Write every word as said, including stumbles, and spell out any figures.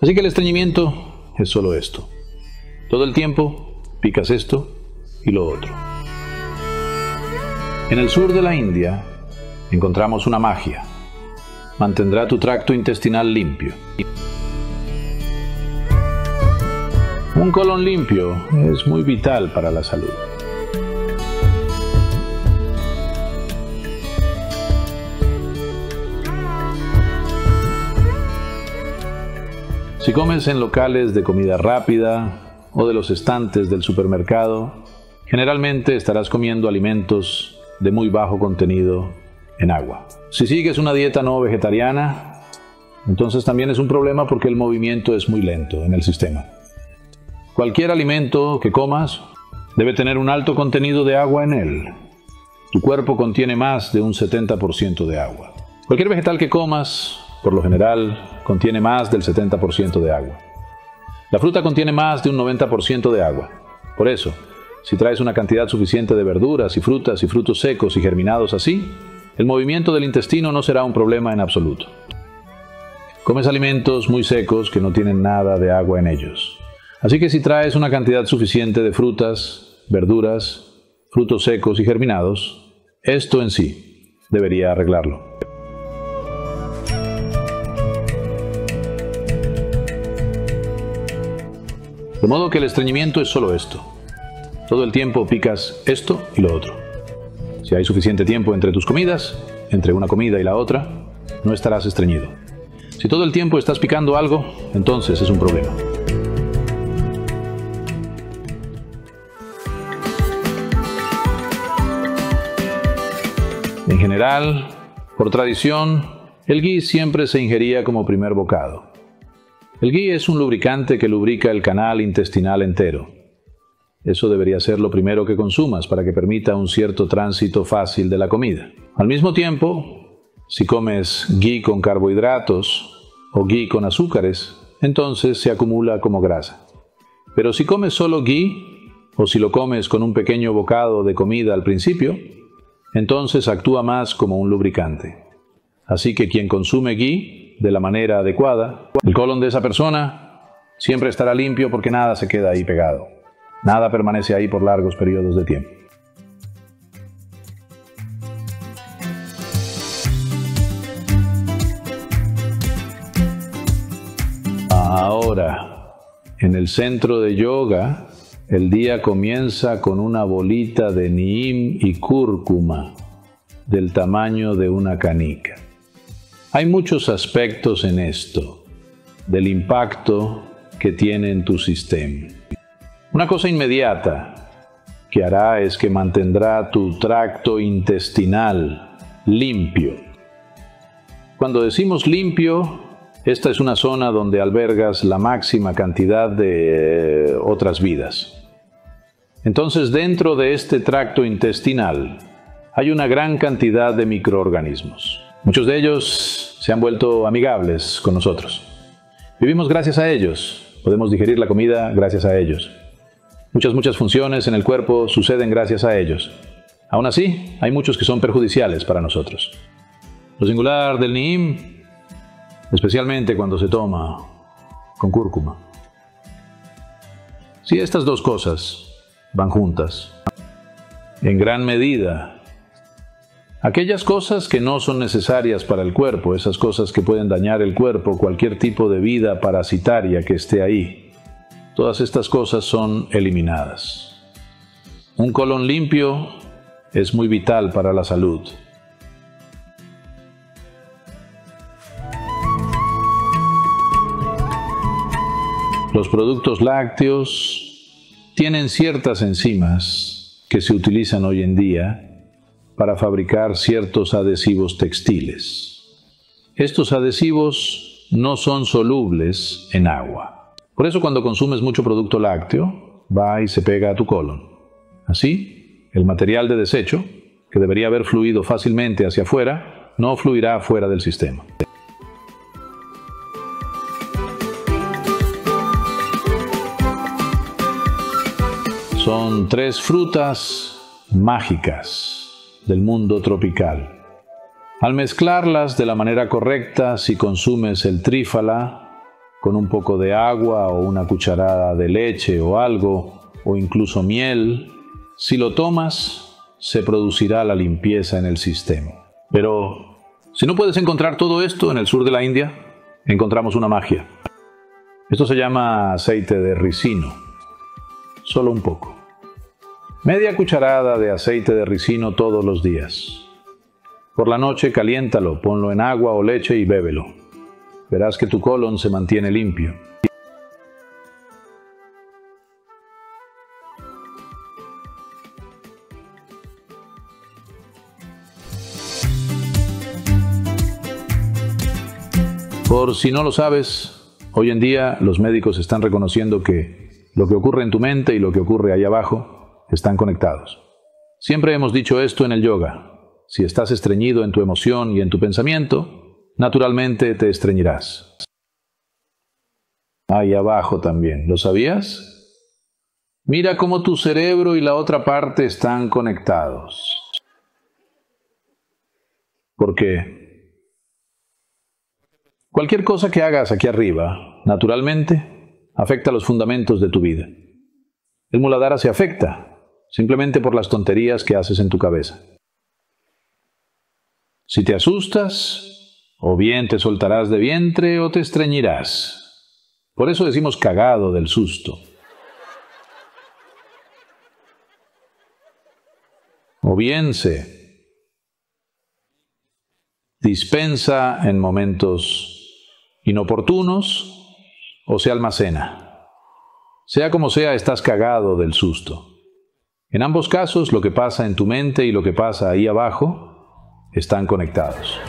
Así que el estreñimiento es solo esto. Todo el tiempo picas esto y lo otro. En el sur de la India encontramos una magia. Mantendrá tu tracto intestinal limpio. Un colon limpio es muy vital para la salud. Si comes en locales de comida rápida o de los estantes del supermercado, generalmente estarás comiendo alimentos de muy bajo contenido en agua. Si sigues una dieta no vegetariana, entonces también es un problema porque el movimiento es muy lento en el sistema. Cualquier alimento que comas debe tener un alto contenido de agua en él. Tu cuerpo contiene más de un setenta por ciento de agua. Cualquier vegetal que comas, por lo general, contiene más del setenta por ciento de agua. La fruta contiene más de un noventa por ciento de agua. Por eso, si traes una cantidad suficiente de verduras y frutas y frutos secos y germinados así, el movimiento del intestino no será un problema en absoluto. Comes alimentos muy secos que no tienen nada de agua en ellos. Así que si traes una cantidad suficiente de frutas, verduras, frutos secos y germinados, esto en sí debería arreglarlo. De modo que el estreñimiento es solo esto. Todo el tiempo picas esto y lo otro. Si hay suficiente tiempo entre tus comidas, entre una comida y la otra, no estarás estreñido. Si todo el tiempo estás picando algo, entonces es un problema. En general, por tradición, el ghee siempre se ingería como primer bocado. El ghee es un lubricante que lubrica el canal intestinal entero. Eso debería ser lo primero que consumas para que permita un cierto tránsito fácil de la comida. Al mismo tiempo, si comes ghee con carbohidratos o ghee con azúcares, entonces se acumula como grasa. Pero si comes solo ghee, o si lo comes con un pequeño bocado de comida al principio, entonces actúa más como un lubricante. Así que quien consume ghee de la manera adecuada, el colon de esa persona siempre estará limpio porque nada se queda ahí pegado. Nada permanece ahí por largos periodos de tiempo. Ahora, en el centro de yoga, el día comienza con una bolita de neem y cúrcuma del tamaño de una canica. Hay muchos aspectos en esto, del impacto que tiene en tu sistema. Una cosa inmediata que hará es que mantendrá tu tracto intestinal limpio. Cuando decimos limpio, esta es una zona donde albergas la máxima cantidad de eh, otras vidas. Entonces, dentro de este tracto intestinal hay una gran cantidad de microorganismos. Muchos de ellos se han vuelto amigables con nosotros. Vivimos gracias a ellos, podemos digerir la comida gracias a ellos. Muchas, muchas funciones en el cuerpo suceden gracias a ellos. Aún así, hay muchos que son perjudiciales para nosotros. Lo singular del neem, especialmente cuando se toma con cúrcuma. Si estas dos cosas van juntas, en gran medida, aquellas cosas que no son necesarias para el cuerpo, esas cosas que pueden dañar el cuerpo, cualquier tipo de vida parasitaria que esté ahí, todas estas cosas son eliminadas. Un colon limpio es muy vital para la salud. Los productos lácteos tienen ciertas enzimas que se utilizan hoy en día para fabricar ciertos adhesivos textiles. Estos adhesivos no son solubles en agua. Por eso cuando consumes mucho producto lácteo, va y se pega a tu colon. Así, el material de desecho, que debería haber fluido fácilmente hacia afuera, no fluirá fuera del sistema. Son tres frutas mágicas del mundo tropical. Al mezclarlas de la manera correcta, si consumes el tríphala con un poco de agua o una cucharada de leche o algo, o incluso miel. Si lo tomas, se producirá la limpieza en el sistema. Pero si no puedes encontrar todo esto en el sur de la India, encontramos una magia. Esto se llama aceite de ricino. Solo un poco. Media cucharada de aceite de ricino todos los días. Por la noche caliéntalo, ponlo en agua o leche y bébelo. Verás que tu colon se mantiene limpio. Por si no lo sabes, hoy en día los médicos están reconociendo que lo que ocurre en tu mente y lo que ocurre ahí abajo están conectados. Siempre hemos dicho esto en el yoga. Si estás estreñido en tu emoción y en tu pensamiento, naturalmente te estreñirás. Ahí abajo también, ¿lo sabías? Mira cómo tu cerebro y la otra parte están conectados. Porque cualquier cosa que hagas aquí arriba, naturalmente, afecta los fundamentos de tu vida. El muladhara se afecta, simplemente por las tonterías que haces en tu cabeza. Si te asustas, o bien te soltarás de vientre o te estreñirás. Por eso decimos cagado del susto. O bien se dispensa en momentos inoportunos o se almacena. Sea como sea, estás cagado del susto. En ambos casos, lo que pasa en tu mente y lo que pasa ahí abajo están conectados.